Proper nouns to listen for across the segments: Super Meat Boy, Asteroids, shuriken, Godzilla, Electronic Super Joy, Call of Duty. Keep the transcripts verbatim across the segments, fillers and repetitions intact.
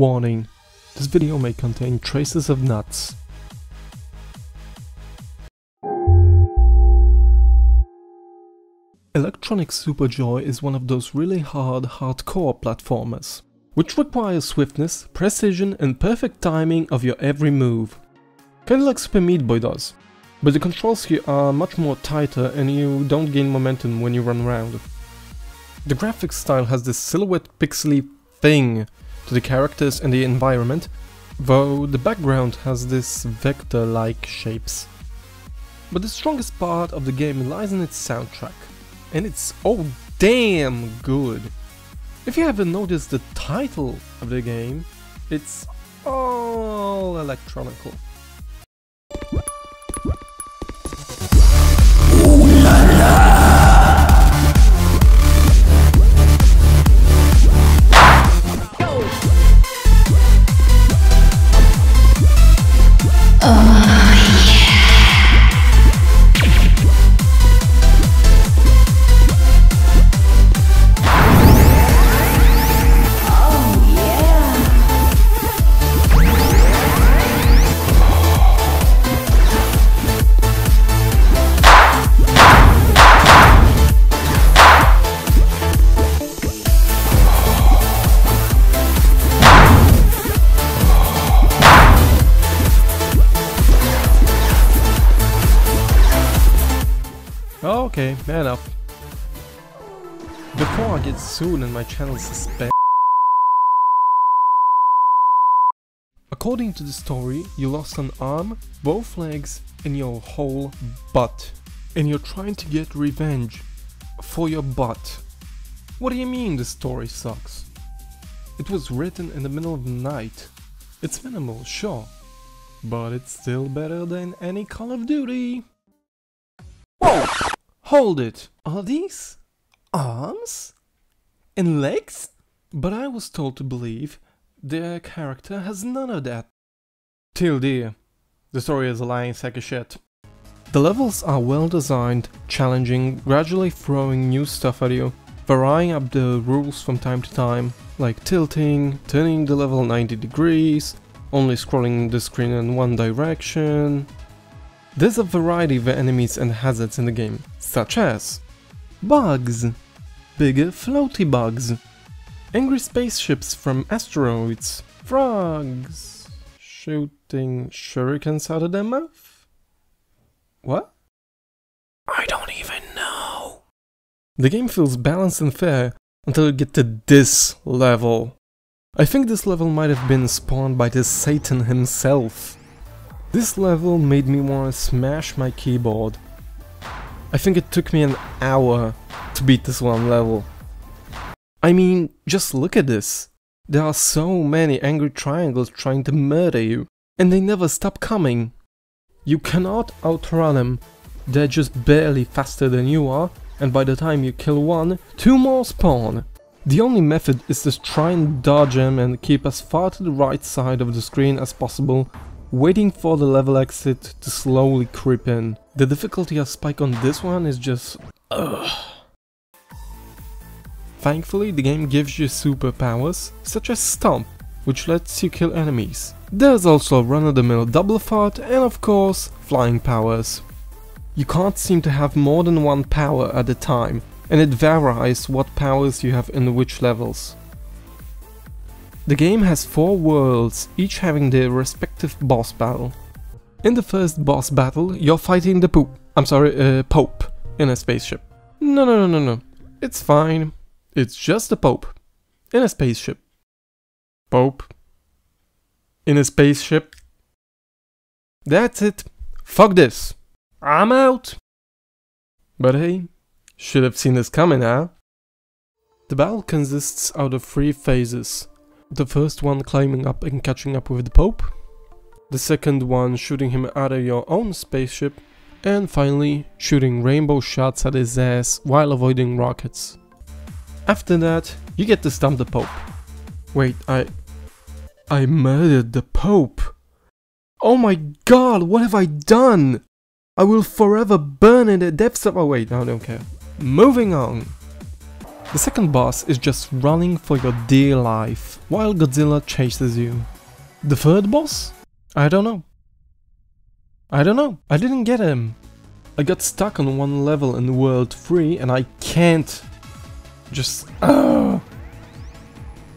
Warning, this video may contain traces of nuts. Electronic Super Joy is one of those really hard, hardcore platformers, which requires swiftness, precision and perfect timing of your every move. Kinda like Super Meat Boy does, but the controls here are much more tighter and you don't gain momentum when you run around. The graphics style has this silhouette pixely thing to the characters and the environment, though the background has this vector-like shapes. But the strongest part of the game lies in its soundtrack, and it's oh damn good! If you haven't noticed the title of the game, it's all electronical. Okay, man up. Before I get sued and my channel suspended. According to the story, you lost an arm, both legs, and your whole butt. And you're trying to get revenge for your butt. What do you mean the story sucks? It was written in the middle of the night. It's minimal, sure, but it's still better than any Call of Duty. Whoa! Hold it! Are these arms and legs? But I was told to believe their character has none of that. Till dear, the story is a lying sack of shit. The levels are well designed, challenging, gradually throwing new stuff at you, varying up the rules from time to time, like tilting, turning the level ninety degrees, only scrolling the screen in one direction. There's a variety of enemies and hazards in the game, such as bugs, bigger floaty bugs, angry spaceships from asteroids, frogs shooting shurikens out of their mouth? What? I don't even know. The game feels balanced and fair until you get to this level. I think this level might have been spawned by this Satan himself. This level made me want to smash my keyboard. I think it took me an hour to beat this one level. I mean, just look at this. There are so many angry triangles trying to murder you, and they never stop coming. You cannot outrun them. They're just barely faster than you are, and by the time you kill one, two more spawn. The only method is to try and dodge them and keep as far to the right side of the screen as possible, waiting for the level exit to slowly creep in. The difficulty of spike on this one is just ugh. Thankfully, the game gives you superpowers, such as Stomp, which lets you kill enemies. There's also run-of-the-mill double fart and of course, flying powers. You can't seem to have more than one power at a time, and it varies what powers you have in which levels. The game has four worlds, each having their respective boss battle. In the first boss battle, you're fighting the poop, I'm sorry, uh, Pope, in a spaceship. No, no, no, no, no, it's fine. It's just the Pope, in a spaceship. Pope, in a spaceship. That's it, fuck this, I'm out. But hey, should have seen this coming, huh? The battle consists out of three phases. The first one climbing up and catching up with the Pope, the second one shooting him out of your own spaceship, and finally shooting rainbow shots at his ass while avoiding rockets. After that, you get to stomp the Pope. Wait, I... I murdered the Pope! Oh my god, what have I done? I will forever burn in the depths of... Oh wait, no, I don't care. Moving on! The second boss is just running for your dear life while Godzilla chases you. The third boss? I don't know. I don't know, I didn't get him. I got stuck on one level in World three and I can't just... Uh.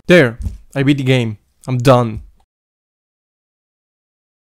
There, I beat the game, I'm done.